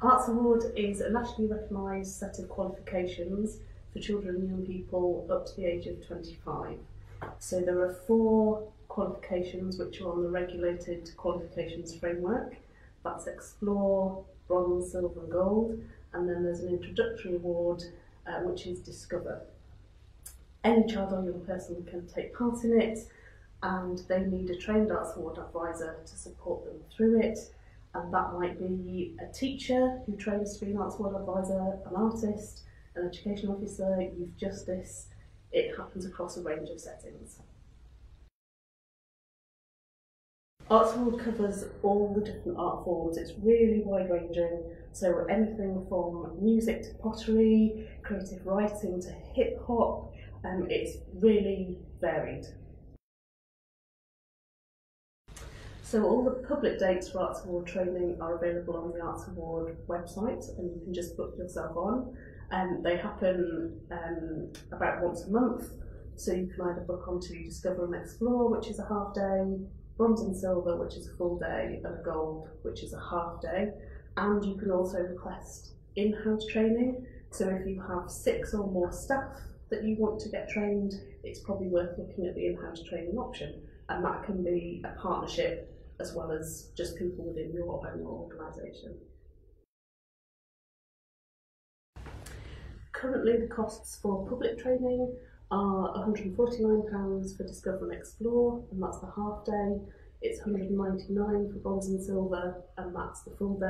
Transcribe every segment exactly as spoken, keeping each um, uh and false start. Arts Award is a nationally recognised set of qualifications for children and young people up to the age of twenty-five. So there are four qualifications which are on the Regulated Qualifications Framework. That's Explore, Bronze, Silver and Gold, and then there's an introductory award uh, which is Discover. Any child or young person can take part in it, and they need a trained Arts Award advisor to support them through it. And that might be a teacher who trains to be an Arts Award advisor, an artist, an education officer, youth justice. It happens across a range of settings. Arts Award covers all the different art forms. It's really wide ranging, so anything from music to pottery, creative writing to hip hop, um, it's really varied. So all the public dates for Arts Award training are available on the Arts Award website, and you can just book yourself on. Um, they happen um, about once a month, so you can either book onto Discover and Explore, which is a half day, Bronze and Silver, which is a full day, and Gold, which is a half day. And you can also request in-house training, so if you have six or more staff that you want to get trained, it's probably worth looking at the in-house training option, and that can be a partnership as well as just people within your own organisation. Currently, the costs for public training are one hundred and forty-nine pounds for Discover and Explore, and that's the half day. It's one hundred and ninety-nine pounds for Bronze and Silver, and that's the full day.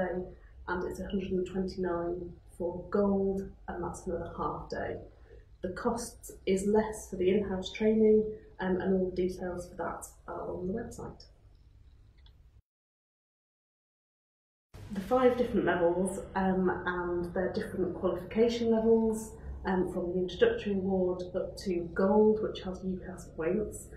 And it's one hundred and twenty-nine pounds for Gold, and that's another half day. The cost is less for the in-house training, um, and all the details for that are on the website. The five different levels, um, and their different qualification levels, um, from the introductory award up to Gold, which has U CAS points.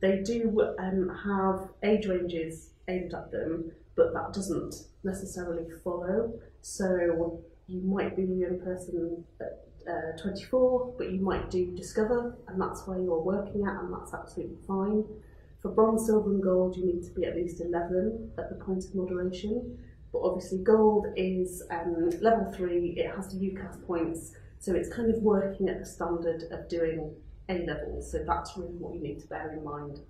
They do um, have age ranges aimed at them, but that doesn't necessarily follow. So you might be a young person at uh, twenty-four, but you might do Discover, and that's where you're working at, and that's absolutely fine. For Bronze, Silver and Gold, you need to be at least eleven at the point of moderation. But obviously Gold is um, level three, it has the U CAS points, so it's kind of working at the standard of doing A-levels, so that's really what you need to bear in mind.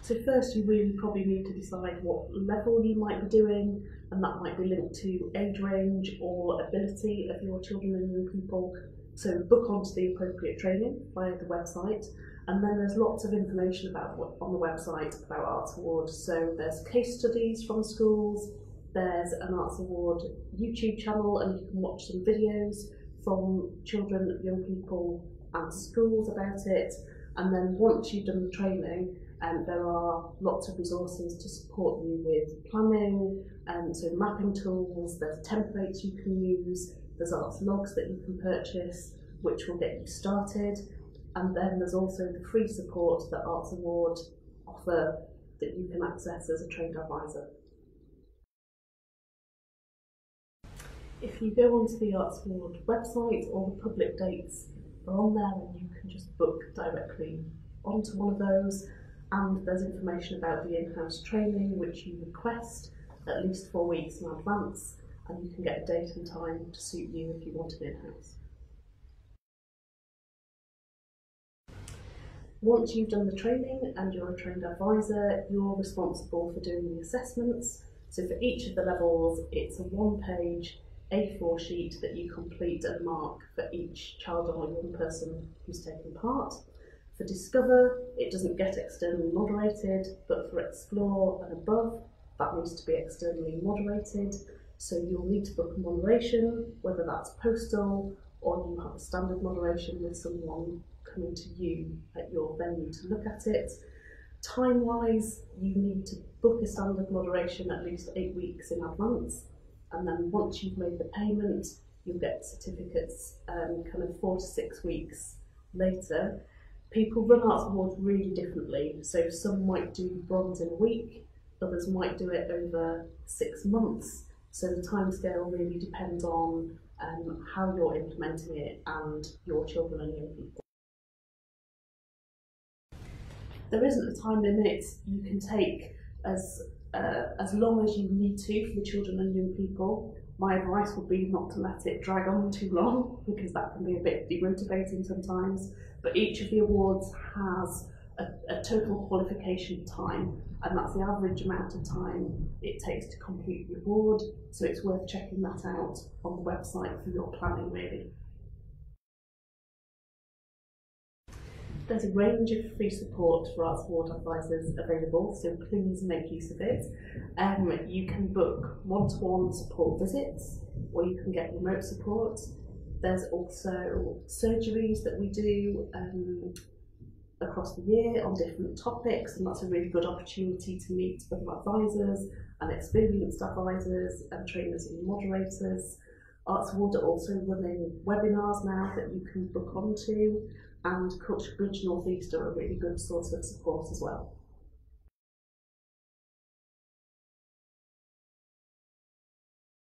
So first you really probably need to decide what level you might be doing, and that might be linked to age range or ability of your children and young people, so book onto the appropriate training via the website. And then there's lots of information about what, on the website about Arts Award. So there's case studies from schools, there's an Arts Award YouTube channel, and you can watch some videos from children, young people and schools about it. And then once you've done the training, um, there are lots of resources to support you with planning, and so mapping tools, there's templates you can use, there's arts logs that you can purchase, which will get you started. And then there's also the free support that Arts Award offer that you can access as a trained advisor. If you go onto the Arts Award website, all the public dates are on there, and you can just book directly onto one of those. And there's information about the in-house training, which you request at least four weeks in advance, and you can get a date and time to suit you if you want it in-house. Once you've done the training and you're a trained advisor, you're responsible for doing the assessments. So for each of the levels, it's a one-page A four sheet that you complete and mark for each child or young person who's taken part. For Discover, it doesn't get externally moderated, but for Explore and above, that needs to be externally moderated. So you'll need to book a moderation, whether that's postal or you have a standard moderation with someone coming to you at your venue to look at it. Time-wise, you need to book a standard moderation at least eight weeks in advance, and then once you've made the payment, you'll get certificates um, kind of four to six weeks later. People run Arts Awards really differently, so some might do Bronze in a week, others might do it over six months, so the timescale really depends on um, how you're implementing it and your children and young people. There isn't a time limit. You can take as uh, as long as you need to for the children and young people. My advice would be not to let it drag on too long, because that can be a bit demotivating sometimes. But each of the awards has a, a total qualification time, and that's the average amount of time it takes to complete the award. So it's worth checking that out on the website for your planning, really. There's a range of free support for Arts Award advisors available, so please make use of it. Um, you can book one-to-one support visits, or you can get remote support. There's also surgeries that we do um, across the year on different topics, and that's a really good opportunity to meet other advisors and experienced advisors and trainers and moderators. Arts Award are also running webinars now that you can book onto, and Culture Bridge North East are a really good source of support as well.